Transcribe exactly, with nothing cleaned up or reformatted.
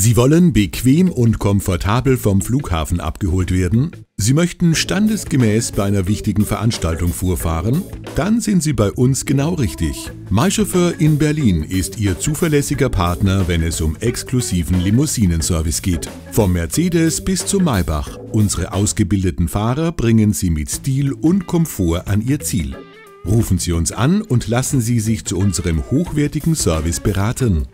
Sie wollen bequem und komfortabel vom Flughafen abgeholt werden? Sie möchten standesgemäß bei einer wichtigen Veranstaltung vorfahren? Dann sind Sie bei uns genau richtig. My Chauffeur in Berlin ist Ihr zuverlässiger Partner, wenn es um exklusiven Limousinenservice geht. Vom Mercedes bis zum Maybach. Unsere ausgebildeten Fahrer bringen Sie mit Stil und Komfort an Ihr Ziel. Rufen Sie uns an und lassen Sie sich zu unserem hochwertigen Service beraten.